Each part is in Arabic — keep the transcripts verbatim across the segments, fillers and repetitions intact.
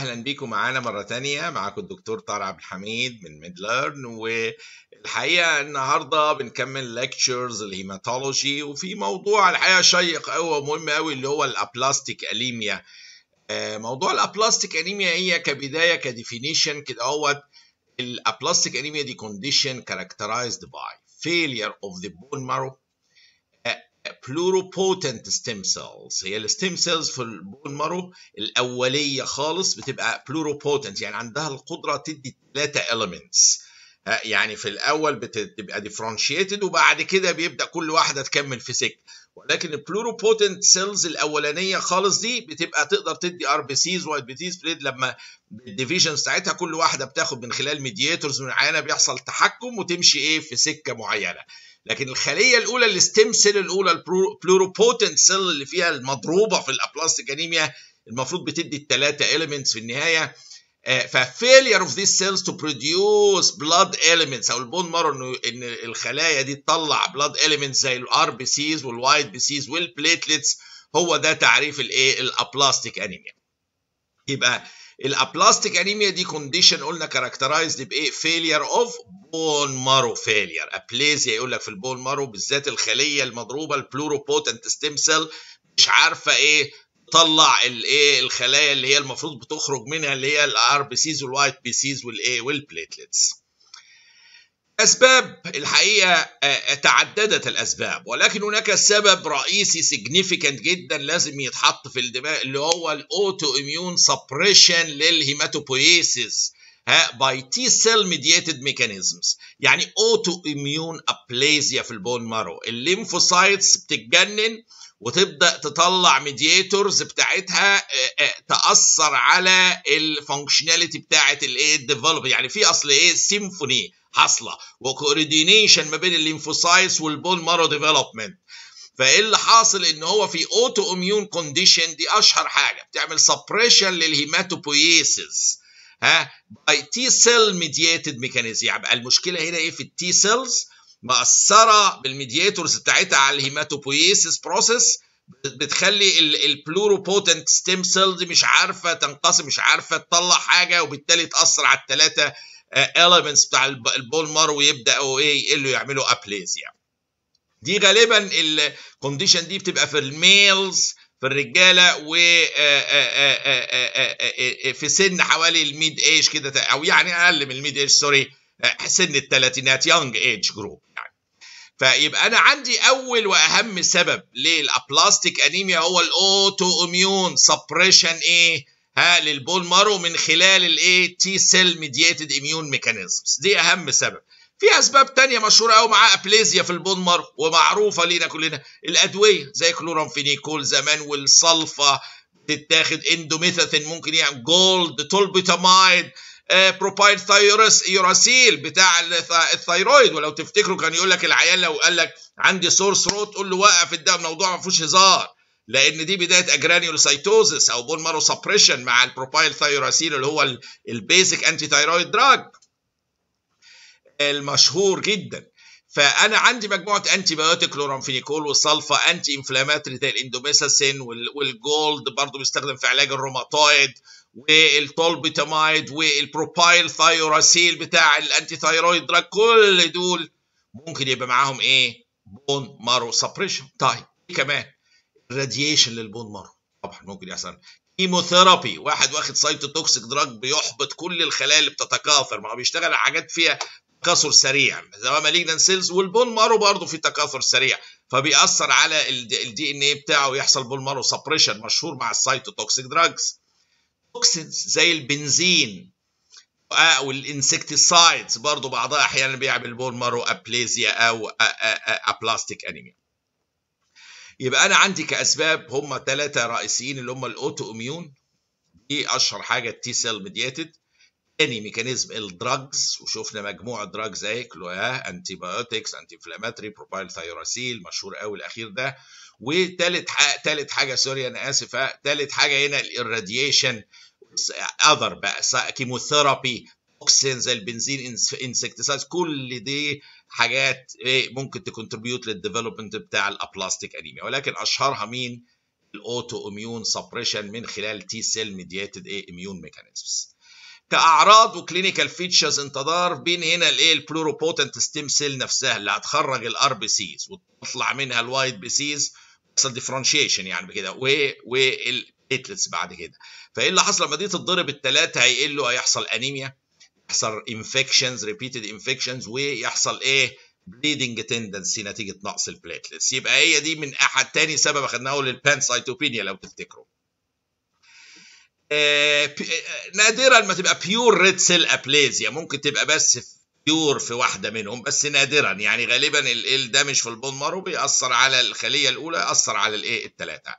اهلا بيكم معانا مره تانية. معاكم الدكتور طارق عبد الحميد من ميدلرن، والحقيقه النهارده بنكمل ليكتشرز الهيماتولوجي، وفي موضوع الحقيقه شيق قوي ومهم قوي اللي هو الابلاستيك انيميا. موضوع الابلاستيك انيميا هي كبدايه كديفينيشن كده اهوت الابلاستيك انيميا دي كونديشن كاركترايزد باي فيلير اوف ذا بون مارو pluripotent stem cells. هي الستيم سيلز في البون مارو الاوليه خالص بتبقى pluripotent، يعني عندها القدره تدي ثلاثه elements، يعني في الاول بتبقى differentiated وبعد كده بيبدا كل واحده تكمل في سكه، ولكن pluripotent cells الاولانيه خالص دي بتبقى تقدر تدي آر بي سيز و آر بي سيز فريد. لما الديفيجنز بتاعتها كل واحده بتاخد من خلال ميدياتورز معينه بيحصل تحكم وتمشي ايه في سكه معينه. لكن الخليه الاولى الستيم سيل الاولى البلوروبوتنت سيل اللي فيها المضروبه في الابلاستيك انيميا المفروض بتدي الثلاثه elements في النهايه. ففيلير اوف ذيس سيلز تو بروديوس بلاد elements او البون مارو انه ان الخلايا دي تطلع بلاد elements زي الار بي سيز والوايت بي سيز والبليتلتس، هو ده تعريف الايه الابلاستيك انيميا. يبقى الابلاستيك انيميا دي كونديشن قلنا كاركترايزد بايه؟ فيلير اوف بون مارو فيلير، ابليزيا يقول لك في البون مارو بالذات الخليه المضروبه البلوروبوتنت ستيم سيل مش عارفه ايه تطلع الايه الخلايا اللي هي المفروض بتخرج منها اللي هي الار بي سيز والوايت بي سيز والايه والبليتلتس. اسباب الحقيقه تعددت الاسباب، ولكن هناك سبب رئيسي سيجنيفيكانت جدا لازم يتحط في الدماغ اللي هو الاوتو اميون سبريشن للهيماتوبويسيس باي تي سيل ميدييتد ميكانيزمز، يعني اوتو اميون ابليزيا في البون مارو. الليمفوسايتس بتتجنن وتبدا تطلع ميدياتورز بتاعتها تاثر على الفانكشناليتي بتاعه الايه الديفلوب، يعني في اصل ايه سيمفوني حاصله وكوردينيشن ما بين الليمفوسايتس والبون مارو ديفلوبمنت. فايه اللي حاصل؟ ان هو في اوتو اميون كونديشن دي اشهر حاجه بتعمل سبريشن للهيماتوبويسيس ها باي تي سيل ميدييتد ميكانيزم. يبقى المشكله هنا ايه؟ في التي سيلز مأثره بالميدياتورز بتاعتها على الهيماتوبويسيس بروسيس، بتخلي البلوروبوتنت ستيم سيلز مش عارفه تنقسم، مش عارفه تطلع حاجه، وبالتالي تاثر على الثلاثه elements بتاع البون مارو ويبداوا ايه يقلوا يعملوا ابليزيا. دي غالبا الكونديشن دي بتبقى في الميلز في الرجاله و في سن حوالي الميد ايج كده، او يعني اقل من الميد ايج سوري سن الثلاثينات يونج ايج جروب يعني. فيبقى انا عندي اول واهم سبب للابلاستيك انيميا هو الاوتو اميون سبريشن ايه ها للبون مارو من خلال الايه تي سيل ميدييتد اميون ميكانيزمز، دي اهم سبب. في اسباب تانية مشهوره قوي مع ابليزيا في البون مارو ومعروفه لينا كلنا، الادويه زي كلورامفينيكول زمان والصلفه بتتاخد، اندوميثاسين ممكن يعني جولد، تولبيتامايد، آه، بروبايل ثايروس يوراسيل بتاع الثايرويد. ولو تفتكروا كان يقول لك العيال لو قال لك عندي سور ثروت قول له وقف الدواء، الموضوع ما فيهوش هزار، لان دي بدايه اجرانيولوسايتوزس او بون مارو سبريشن مع البروبايل ثايروسين اللي هو البيزك انتي ثايرويد دراج المشهور جدا. فانا عندي مجموعه انتي بايوتيك كلورامفينيكول والصلفه انتي انفلاماتري زي الاندوميثاسين والجولد برضه بيستخدم في علاج الروماتويد، والتولبيتامايد والبروبايل ثايروسين بتاع الانتي ثايرويد دراج، كل دول ممكن يبقى معاهم ايه بون مارو سبريشن. طيب كمان راديشن للبون مارو طبعا ممكن يحصل، كيموثيرابي واحد واخد سايتوتوكسيك دراج بيحبط كل الخلايا اللي بتتكاثر، ما هو بيشتغل على حاجات فيها تكاثر سريع زي مالجنانت سيلز، والبون مارو برضه في تكاثر سريع فبيأثر على الدي ان اي بتاعه ويحصل بون مارو سبريشن مشهور مع السايتوتوكسيك دراجز. توكسينز زي البنزين او الانسكتيسايدز برضه بعضها احيانا بيعمل بون مارو ابليزيا او ابلاستيك انيميا. يبقى انا عندي كاسباب هم ثلاثه رئيسيين اللي هم الاوتو اميون دي اشهر حاجه التي سيل ميدييتد، ثاني ميكانيزم الدراجز وشفنا مجموعه دراجز اهي كلها انتي بايوتكس انتي انفلاماتري بروبايل ثايروسيل مشهور قوي الاخير ده، وثالث ثالث حاجه سوري انا اسف ثالث حاجه هنا الراديشن اذر بقى كيموثيرابي توكسين زي البنزين انسكتسايد، كل دي حاجات ممكن تكونتريبيوت للديفلوبمنت بتاع الابلاستيك انيميا، ولكن اشهرها مين؟ الاوتو اميون سبريشن من خلال تي سيل ميدياتد ايه اميون ميكانيزمز. كاعراض وكلينيكال فيتشرز انتظار بين هنا الايه البلوريبوتنت ستيم سيل نفسها اللي هتخرج الار بي سيز وتطلع منها الوايت بي سيز بيحصل ديفرنشيشن يعني كده والبليتلتس بعد كده. فايه اللي حصل لما دي تتضرب الثلاثه؟ هيقل له هيحصل انيميا، يحصل انفكشنز ريبيتد انفكشنز، ويحصل ايه بليدنج تندنسي نتيجه نقص البليتلتس. يبقى هي دي من احد تاني سبب اخدناه للبانسايتوبينيا لو تفتكروا. آه نادرا ما تبقى بيور ريد سيل ابليزيا، ممكن تبقى بس بيور في واحده منهم بس نادرا، يعني غالبا الدمج في البون مارو بيأثر على الخليه الاولى، اثر على الايه الثلاثه.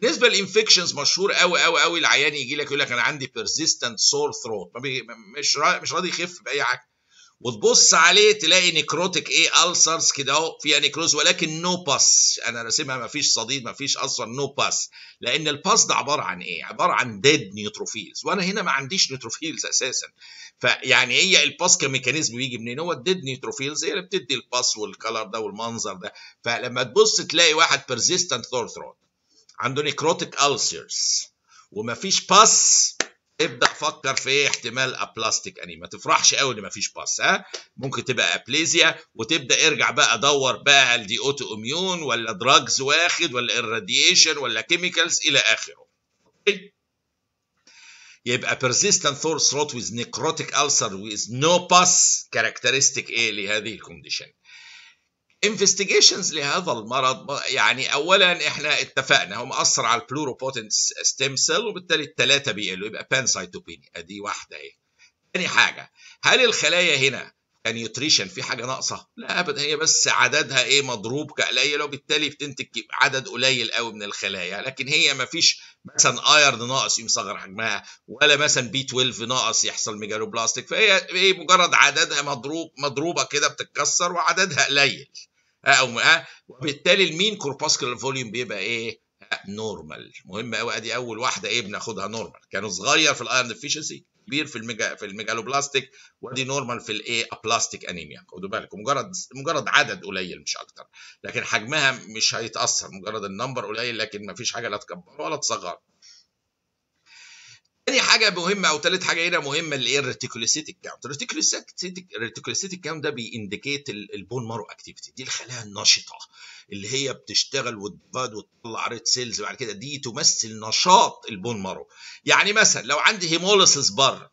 بالنسبه للانفكشنز مشهور قوي قوي قوي العيان يجي لك يقول لك انا عندي بيرسيستنت سور ثروت، مش را... مش راضي يخف باي حاجه، وتبص عليه تلاقي نيكروتيك ايه ألسرز كده اهو فيها نيكروز ولكن نو باس، انا راسمها مفيش صديد مفيش اصلا نو باس، لان الباس ده عباره عن ايه؟ عباره عن ديد نيوتروفيلز، وانا هنا ما عنديش نيوتروفيلز اساسا. فيعني هي الباس كميكانيزم بيجي منين؟ هو الديد نيوتروفيلز هي اللي بتدي الباس والكلر ده والمنظر ده. فلما تبص تلاقي واحد بيرسيستنت ثور ثروت عنده نيكروتيك ألسرز ومفيش باس، ابدا فكر في احتمال ابلاستيك انيميا. ما تفرحش قوي ان مفيش باس، ها ممكن تبقى ابليزيا، وتبدا ارجع بقى دور بقى هل دي اوتو اميون ولا دراجز واخد ولا الراديشن ولا كيميكالز الى اخره. يبقى persistent sore throat with necrotic ulcer with no pass characteristic ايه لهذه الكونديشن. investigations لهذا المرض، يعني اولا احنا اتفقنا هو مأثر على البلوروبوتنت ستيم سيل وبالتالي الثلاثه بيقلوا، يبقى بانسايتوبينيا ادي واحده اهي. ثاني حاجه، هل الخلايا هنا كنيوتريشن في حاجه ناقصه؟ لا ابدا، هي بس عددها ايه مضروب كقليل وبالتالي بتنتج عدد قليل قوي من الخلايا، لكن هي ما فيش مثلا ايرن ناقص يصغر حجمها ولا مثلا بي اتناشر ناقص يحصل ميجالوبلاستيك، فهي ايه مجرد عددها مضروب مضروبه كده بتتكسر وعددها قليل او ها، وبالتالي المين كورباسكولار فوليوم بيبقى ايه؟ نورمال. مهم قوي، ادي اول واحده ايه بناخدها نورمال، كانوا صغير في الايرن ديفيشنسي كبير في الميجا في الميجالوبلاستيك، وادي نورمال في الايه ابلاستيك انيميا. خدوا بالكم مجرد مجرد عدد قليل مش اكتر، لكن حجمها مش هيتاثر، مجرد النمبر قليل لكن ما فيش حاجه لا تكبر ولا تصغر. ثاني حاجه مهمه او ثالث حاجه هنا مهمه اللي هي الريتيكولوسايتيك كاونت. الريتيكولوسايتيك كاونت ده بينديكيت البون مارو اكتيفيتي، دي الخلايا النشطه اللي هي بتشتغل وتباد وتطلع ريد سيلز بعد كده، دي تمثل نشاط البون مارو. يعني مثلا لو عندي هيموليسيس بره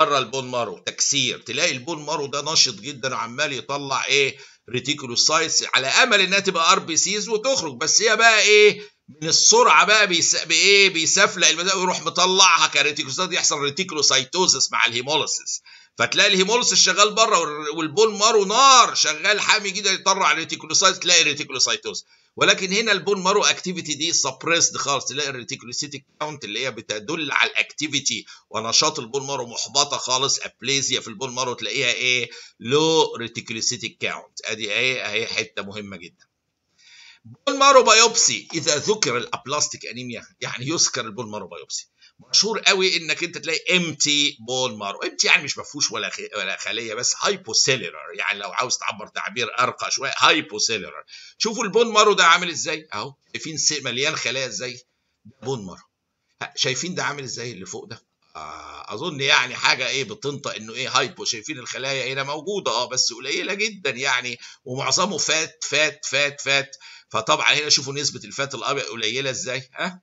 بره البون مارو تكسير، تلاقي البون مارو ده نشط جدا وعمال يطلع ايه ريتيكولوسايتس على امل انها تبقى ار بي سيز وتخرج، بس هي بقى ايه من السرعه بقى بيس... بايه بيسفلق المداء ويروح مطلعها كريتيكولوسايت، يحصل ريتيكولوسايتوزس مع الهيموليسيس، فتلاقي الهيموليسيس شغال بره والبون مارو نار شغال حامي جدا يطلع الريتيكولوسايت، تلاقي ريتيكولوسايتوز. ولكن هنا البون مارو اكتيفيتي دي سبريسد خالص، تلاقي الريتيكولوسيتيك كاونت اللي هي بتدل على الاكتيفيتي ونشاط البون مارو محبطه خالص، ابليزيا في البون مارو تلاقيها ايه لو ريتيكولوسيتيك كاونت. ادي ايه اهي حته مهمه جدا. بون مارو بايوبسي، اذا ذكر الابلاستيك انيميا يعني يذكر البون مارو بايوبسي. مشهور قوي انك انت تلاقي امتي بون مارو، امتي يعني مش مفهوش ولا ولا خليه، بس هايبوسيلولر، يعني لو عاوز تعبر تعبير ارقى شويه هايبوسيلولر. شوفوا البون مارو ده عامل ازاي اهو، شايفين مليان خلايا ازاي، بون مارو. شايفين ده عامل ازاي اللي فوق ده؟ اظن يعني حاجه ايه بتنطق انه ايه هايبو، شايفين الخلايا هنا موجوده اه بس قليله جدا يعني، ومعظمه فات فات فات فات. فطبعا هنا شوفوا نسبه الفات الابيض قليله ازاي، ها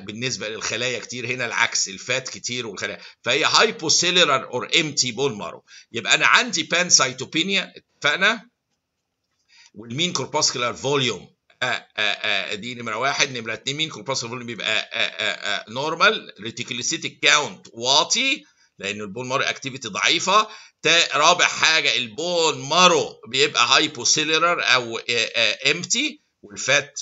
بالنسبه للخلايا كتير، هنا العكس الفات كتير والخلايا، فهي هايبوسيلولار اور امتي بون مارو. يبقى انا عندي بانسايتوبينيا اتفقنا، والمين كورباسكولار فوليوم آآ آآ دي نمرة واحد، نمرة اتنين مين كورباسكولار فوليوم بيبقى آآ آآ نورمال، ريتيكولوسيتيك كاونت واطي لأن البون مارو أكتيفيتي ضعيفة. رابع حاجة البون مارو بيبقى هايبوسيلولار أو امتي، والفات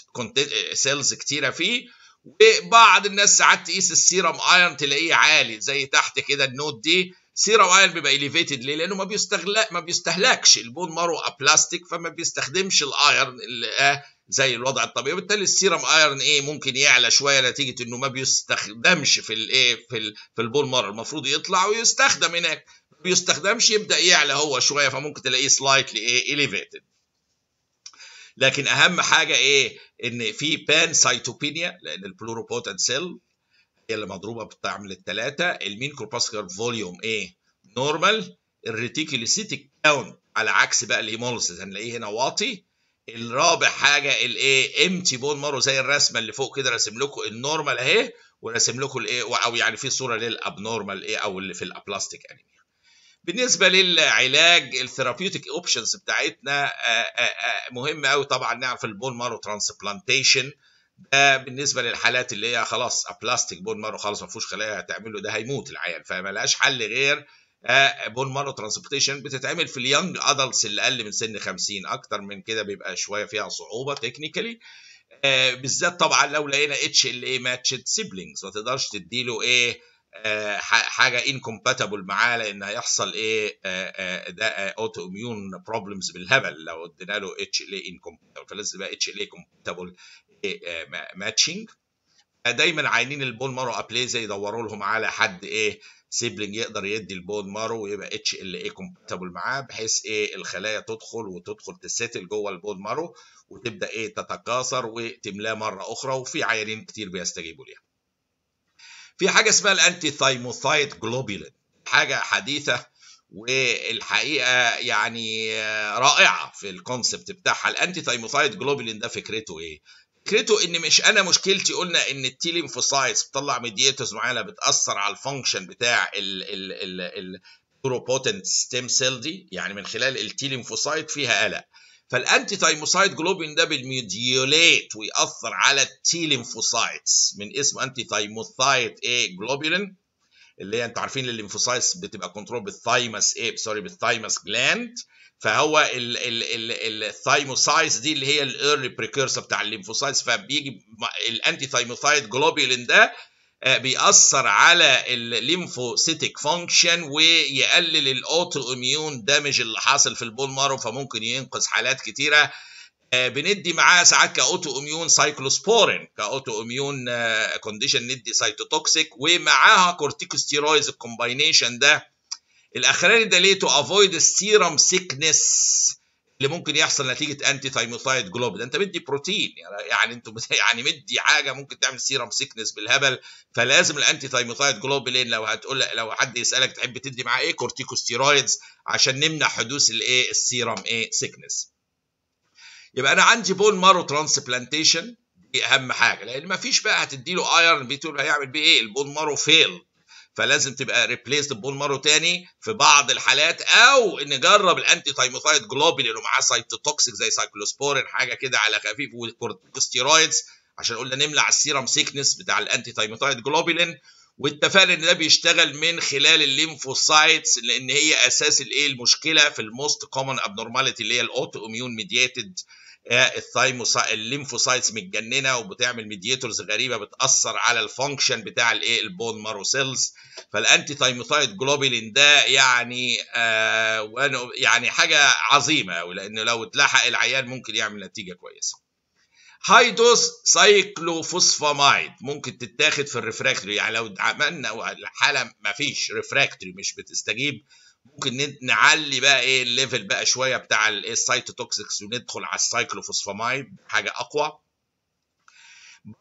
سيلز كتيرة فيه. وبعض الناس ساعات تقيس السيرم ايرن تلاقيه عالي زي تحت كده النوت دي، سيرم ايرن بيبقى اليفيتد ليه؟ لانه ما بيستهلك ما بيستهلكش البون مارو ابلاستيك، فما بيستخدمش الايرن اللي زي الوضع الطبيعي، وبالتالي السيرم ايرن ايه ممكن يعلى شويه نتيجه انه ما بيستخدمش في الايه في في البون مارو، المفروض يطلع ويستخدم هناك، ما بيستخدمش يبدا يعلى هو شويه، فممكن تلاقيه سلايتلي ايه اليفيتد. لكن اهم حاجه ايه؟ ان في بان سايتوبينيا، لان البلوروبوتنت سيل هي اللي مضروبه بتعمل الثلاثه. المينكروباسكر فوليوم ايه؟ نورمال. الريتيكولوسايتيك كاونت على عكس بقى الهيمولوسيس هنلاقيه هنا واطي. الرابع حاجه الايه؟ امتي بون مارو زي الرسمه اللي فوق كده، راسم لكم النورمال اهي وراسم لكم الايه، او يعني في صوره للابنورمال ايه او اللي في الابلاستيك انيميا. بالنسبه للعلاج الثيرابيوتيك اوبشنز بتاعتنا مهمه قوي طبعا نعرف البون مارو ترانسبلانتيشن ده بالنسبه للحالات اللي هي خلاص ابلاستيك بون مارو خلاص ما فيهوش خلايا هتعمل له، ده هيموت العيال، فمالهاش حل غير بون مارو ترانسبلانتيشن. بتتعمل في اليونج ادلتس اللي اقل من سن خمسين، اكتر من كده بيبقى شويه فيها صعوبه تكنيكالي، آه بالذات طبعا لو لقينا اتش ال اي ماتشد سيبلينجز ما تقدرش تديله ايه آه حاجه انكومباتبل معاه، لان هيحصل ايه آه آه ده اوتو اميون بروبلمز بالهبل لو ادينا له اتش ال اي انكومباتبل، فلازم يبقى اتش ال اي كومباتبل ماتشنج. دايما عاينين البون مارو ابليز يدوروا لهم على حد ايه سيبلينج يقدر يدي البون مارو ويبقى اتش ال اي كومباتبل معاه، بحيث ايه الخلايا تدخل وتدخل تستل جوه البون مارو وتبدا ايه تتكاثر وتملاه مره اخرى، وفي عيانين كتير بيستجيبوا ليها. في حاجه اسمها الانتي ثايموسايد جلوبولين، حاجه حديثه والحقيقه يعني رائعه في الكونسبت بتاعها. الانتي ثايموسايد جلوبولين ده فكرته ايه؟ فكرته ان مش انا مشكلتي، قلنا ان التيليمفوسايتس بتطلع ميدياتورز معينه بتاثر على الفانكشن بتاع البلوروبوتنت ستيم سيل دي، يعني من خلال التيليمفوسايت فيها قلق، فالانتي ثايموسايد جلوبين ده بالميديوليت ويأثر على التيليمفوسايتس، من اسمه انتي ثايموسايد ايه جلوبولين، اللي هي انتوا عارفين الليمفوسايتس بتبقى كنترول بالثايمس ايه سوري بالثايمس جلاند، فهو الثايموسايتس دي اللي هي الايرلي بريكيرسر بتاع الليمفوسايتس، فبيجي الانتي ثايموسايد جلوبولين ده بيأثر على الليمفوسيتيك فانكشن ويقلل الاوتو اميون دامج اللي حاصل في البون مارو، فممكن ينقذ حالات كتيره. بندي معاه ساعات كاوتو اميون سايكلوسبورين، كاوتو اميون كونديشن ندي سايتوتوكسيك ومعاها كورتيكوستيرويدز الكومباينيشن ده. الاخراني ده ليه؟ تو افويد السيروم سيكنس اللي ممكن يحصل نتيجه انتي ثايموسايد جلوبولين، انت مدي بروتين يعني انتوا يعني مدي حاجه ممكن تعمل سيروم سيكنس بالهبل، فلازم الانتي ثايموسايد جلوبولين لو هتقول لو حد يسالك تحب تدي معاه ايه؟ كورتيكوستيرويدز عشان نمنع حدوث الايه السيروم ايه سيكنس. يبقى انا عندي بون مارو ترانسبلانتيشن دي اهم حاجه، لان ما فيش بقى هتدي له ايرن بتقول هيعمل بيه ايه؟ البون مارو فيل، فلازم تبقى ريبليسد بون مارو تاني في بعض الحالات، او نجرب الانتي ثايموسايد جلوبولين ومعاه سايتوتوكسيك زي سايكلوسبورين حاجه كده على خفيف وكورتيكوستيرويدز عشان قلنا نملع السيرم سيكنس بتاع الانتي ثايموسايد جلوبولين، واتفقنا ان ده بيشتغل من خلال الليمفوسايتس لان هي اساس الايه المشكله في الموست كومن ابنورماليتي اللي هي الاوتو اميون ميدياتد الثايموسايت الليمفوسايتس متجننه وبتعمل ميدياتورز غريبه بتاثر على الفانكشن بتاع الايه البون مارو سيلز، فالانتي ثايموسايد جلوبولين ده يعني آه يعني حاجه عظيمه، ولانه لو اتلحق العيان ممكن يعمل نتيجه كويسه. هاي دوز سايكلوفوسفامايد ممكن تتاخد في الريفراكتوري، يعني لو عملنا الحاله ما فيش ريفراكتوري مش بتستجيب ممكن نعلي بقى ايه الليفل بقى شويه بتاع السايتوتوكسكس وندخل على السايكلوفوسفامايد حاجه اقوى.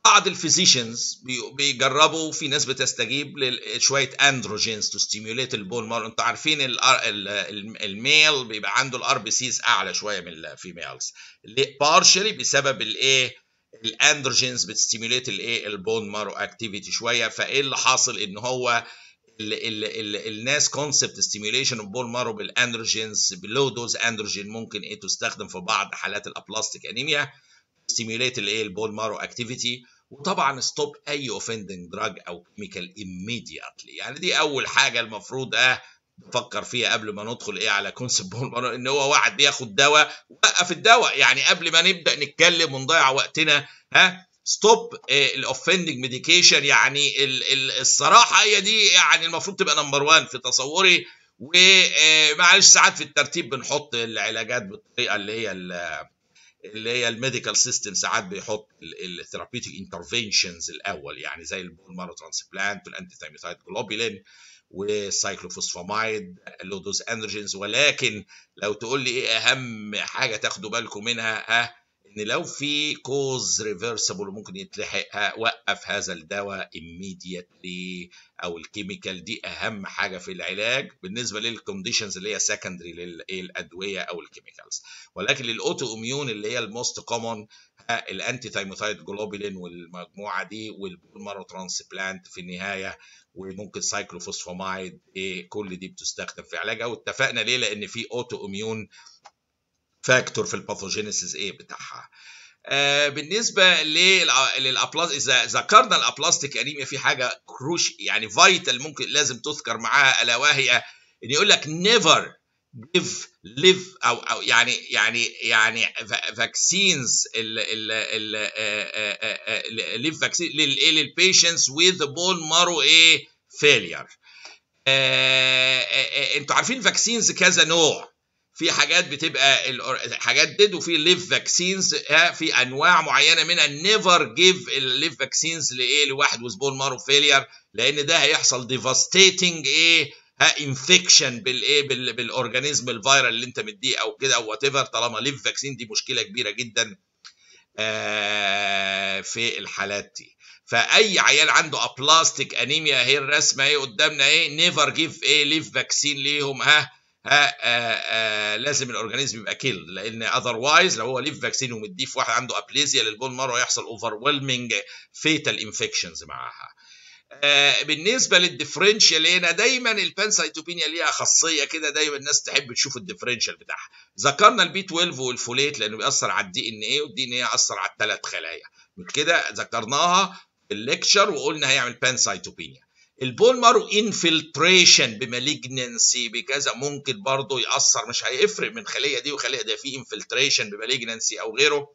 بعض الفيزيشنز بيجربوا، في ناس بتستجيب لشويه اندروجينز تو ستيميوليت البون مارو، انتوا عارفين ال ال ال الميل بيبقى عنده الار بي سيز اعلى شويه من الفيميلز، بارشلي بسبب الايه الاندروجينز بتستيميوليت الايه البون مارو اكتيفيتي شويه، فايه اللي حاصل؟ ان هو ال ال ال الناس كونسبت ستيميوليشن البون مارو بالاندروجينز بلو دوز اندروجين ممكن ايه تستخدم في بعض حالات الابلاستيك انيميا ستيميوليت الايه البون مارو اكتيفيتي، وطبعا ستوب اي اوفندنج دراج او كيميكال ايميدياتلي. يعني دي اول حاجه المفروض اه نفكر فيها قبل ما ندخل ايه على كونسبت بون مارو، ان هو واحد بياخد دواء وقف الدواء، يعني قبل ما نبدا نتكلم ونضيع وقتنا ها ستوب الاوفندنج ميديكيشن، يعني ال ال الصراحه هي دي يعني المفروض تبقى نمبر واحد في تصوري، ومعلش ساعات في الترتيب بنحط العلاجات بالطريقه اللي هي اللي هي الميديكال سيستم ساعات بيحط الثيرابيوتيك انترفينشنز الاول، يعني زي البون مارو ترانسبلانت والانتي ثايموسايد جلوبولين والسايكلوفوسفامايد اللو دوز اندروجينز، ولكن لو تقول لي ايه اهم حاجه تاخدوا بالكم منها ها ان لو في كوز ريفرسبل ممكن يتلحق، وقف هذا الدواء immediately او الكيميكال. دي اهم حاجه في العلاج بالنسبه للكونديشنز اللي هي سكندري للادويه او الكيميكالز. ولكن للاوتو اميون اللي هي الموست كومون الانتي ثايموسايد جلوبولين والمجموعه دي والبون مارو ترانسبلانت في النهايه، وممكن سايكلوفوسفامايد. ايه كل دي بتستخدم في علاجها. واتفقنا ليه؟ لان في اوتو اميون فاكتور في الباثوجينيسيس ايه بتاعها. آه بالنسبه للابلاستيك، اذا ذكرنا الابلاستيك انيميا في حاجه كروش يعني فايتال ممكن لازم تذكر معاها، الا وهي ان يقول لك نيفر جيف ليف او او يعني يعني يعني فاكسينز ال ليف فاكسين للايه للبيشنتس ويز بون مارو ايه فيلير. انتوا عارفين فاكسينز كذا نوع، في حاجات بتبقى حاجات ديد، وفي ليف فاكسينز في انواع معينه منها. نيفر جيف الليف فاكسينز لايه لواحد ويز بون مارو فيلير، لان ده هيحصل ديفاستيتنج ايه ها انفكشن بالايه بالاورجانيزم الفيرال اللي انت مديه او كده او وات ايفر. طالما ليف فاكسين دي مشكله كبيره جدا في الحالات دي. فاي عيال عنده ابلاستيك انيميا اهي الرسمه اهي قدامنا ايه نيفر جيف ايه ليف فاكسين ليهم. ها ها آآ آآ لازم الاورجانيزم يبقى كيل، لان اذروايز لو هو ليف فاكسين ومديه في واحد عنده ابليزيا للبون مارو هيحصل اوفرويلمنج فيتال انفكشنز معاها. آه بالنسبه للديفرنشال هنا دايما البانسايتوبينيا ليها خاصيه كده، دايما الناس تحب تشوف الديفرنشال بتاعها. ذكرنا البي اتناشر والفوليت لانه بيأثر على الدي ان ايه، والدي ان ايه اثر على الثلاث خلايا كده، ذكرناها في الليكشر وقلنا هيعمل بانسايتوبينيا. البون مارو انفلتريشن بمالجنسي بكذا ممكن برضه يأثر، مش هيفرق من خليه دي وخليه ده، في انفلتريشن بمالجنسي او غيره،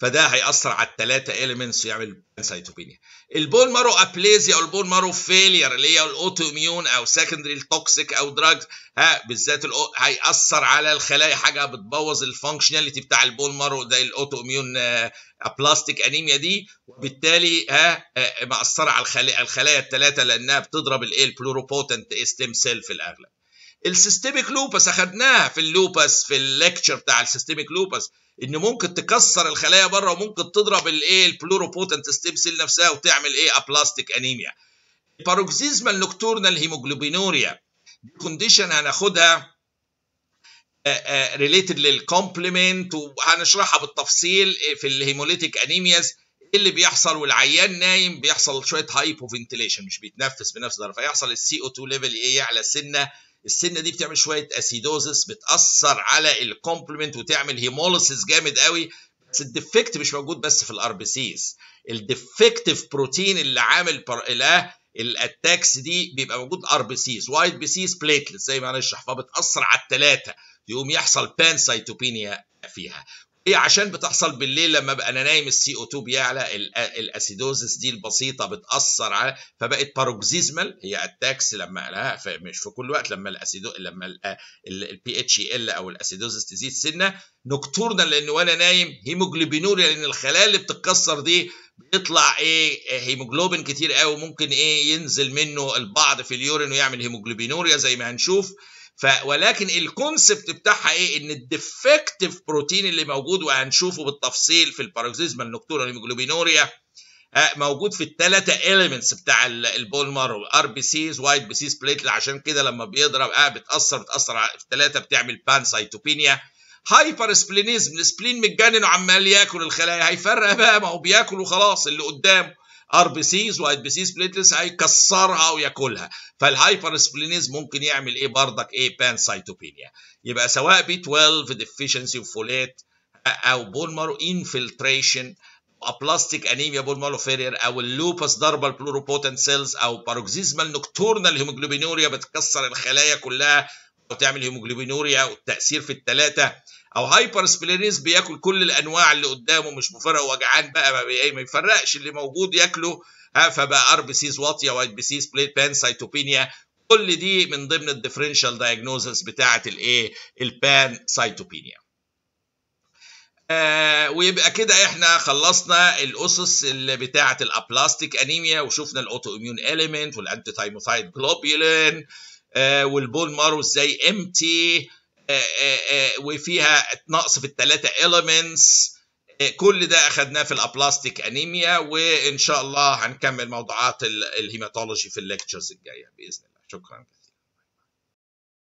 فده هيأثر على الثلاثة إيليمنتس ويعمل سايتوبينيا. البون مارو أبليزيا أو البون مارو فيلير اللي هي الأوتو إميون أو سكندري التوكسيك أو دراجز، ها بالذات هيأثر على الخلايا، حاجة بتبوظ الفانكشناليتي بتاع البون مارو ده الأوتو إميون أبلاستيك أنيميا دي، وبالتالي ها مأثرة على الخلايا الخلايا الثلاثة لأنها بتضرب الإيه البلوروبوتنت ستيم سيل في الأغلب. السيستمك لوبس أخدناها في اللوبس في الليكتشر بتاع السيستمك لوبس، ان ممكن تكسر الخلايا بره وممكن تضرب الايه البلوروبوتنت ستيم سيل نفسها وتعمل ايه ابلاستيك انيميا. الباراكسيزما النكتورنال هيموجلوبينوريا دي كونديشن هناخدها ريليتد للكومبلمنت، وهنشرحها بالتفصيل في الهيموليتيك انيمياز اللي بيحصل والعيان نايم بيحصل شويه هايبو فنتيليشن، مش بيتنفس بنفس الدرجه، فيحصل السي او اتنين ليفل ايه يعلى سنه. السنه دي بتعمل شويه اسيدوزس بتاثر على الكومبلمنت وتعمل هيموليسيس جامد قوي. بس الديفكت مش موجود بس في الار بي سيز، الديفكتيف بروتين اللي عامل الاتاكس دي بيبقى موجود ار بي سيز وايت بي سيز بليتلت زي ما هنشرح، فبتاثر على الثلاثه يقوم يحصل بانسايتوبينيا فيها. ايه عشان بتحصل بالليل لما ابقى انا نايم السي او اتنين بيعلى، الاسيدوزس دي البسيطه بتاثر على، فبقت باروكسيزمال هي اتاكس لما لا مش في كل وقت، لما الاسيدو لما البي اتش ال او الاسيدوزس تزيد سنه. نكتورنال لان وانا نايم. هيموجلوبينوريا لان الخلايا اللي بتتكسر دي بيطلع ايه هيموجلوبين كتير قوي وممكن ايه ينزل منه البعض في اليورين ويعمل هيموجلوبينوريا زي ما هنشوف. ف ولكن الكونسبت بتاعها ايه ان الديفكتيف بروتين اللي موجود وهنشوفه بالتفصيل في الباراكسيزما النكتورنال هيموجلوبينوريا موجود في الثلاثه إيليمنتس بتاع البون مارو ار بي سيز وايت بي سيز بليتل، عشان كده لما بيضرب اه بتاثر بتاثر على الثلاثه بتعمل بانسايتوبينيا. هايبر سبلينيزم السبلين متجنن وعمال ياكل الخلايا، هيفرق بقى ما هو بياكل وخلاص اللي قدامه. ار بي سيز وايت بي سيز بليتلس هيكسرها وياكلها، فالهايبر سبلينيز ممكن يعمل ايه بردك ايه بانسايتوبينيا. يبقى سواء بي اتناشر ديفيشنسي فوليت او بون مارو انفلتريشن ابلاستيك انيميا بون مارو فيرير او اللوبس ضربه البلوروبوتنت سيلز او باروكسيزمال نكتورنال هيموجلوبينوريا بتكسر الخلايا كلها وتعمل هيموجلوبينوريا والتاثير في الثلاثه، او هايبر سبلينيز بياكل كل الانواع اللي قدامه مش مفرق وجعان بقى ما بيفرقش اللي موجود ياكله، فبقى ار بي سيز واطيه وايت بي سيز بليت بانسايتوبينيا. كل دي من ضمن الديفرنشال دايجنوزس بتاعه الايه البانسايتوبينيا. آه ويبقى كده احنا خلصنا الاسس اللي بتاعه الابلاستيك انيميا، وشفنا الاوتو اميون اليمنت والانتي ثايموسايد جلوبولين آه والبون مارو ازاي امتي وفيها نقص في الثلاثه elements. كل ده اخذناه في الابلاستيك انيميا، وان شاء الله هنكمل موضوعات الهيماتولوجي في الليكتشرز الجايه باذن الله. شكرا.